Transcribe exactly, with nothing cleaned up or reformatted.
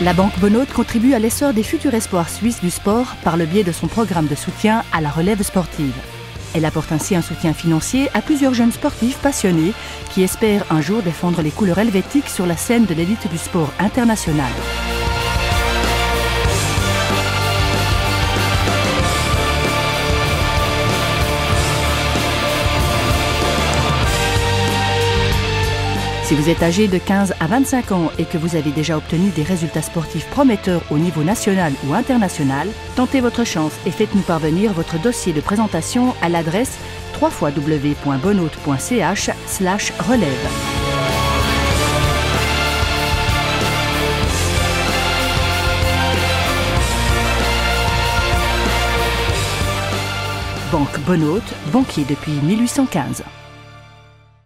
La Banque Bonhôte contribue à l'essor des futurs espoirs suisses du sport par le biais de son programme de soutien à la relève sportive. Elle apporte ainsi un soutien financier à plusieurs jeunes sportifs passionnés qui espèrent un jour défendre les couleurs helvétiques sur la scène de l'élite du sport international. Si vous êtes âgé de quinze à vingt-cinq ans et que vous avez déjà obtenu des résultats sportifs prometteurs au niveau national ou international, tentez votre chance et faites-nous parvenir votre dossier de présentation à l'adresse w w w point bonhôte point c h slash relève. Banque Bonhôte, banquier depuis mille huit cent quinze.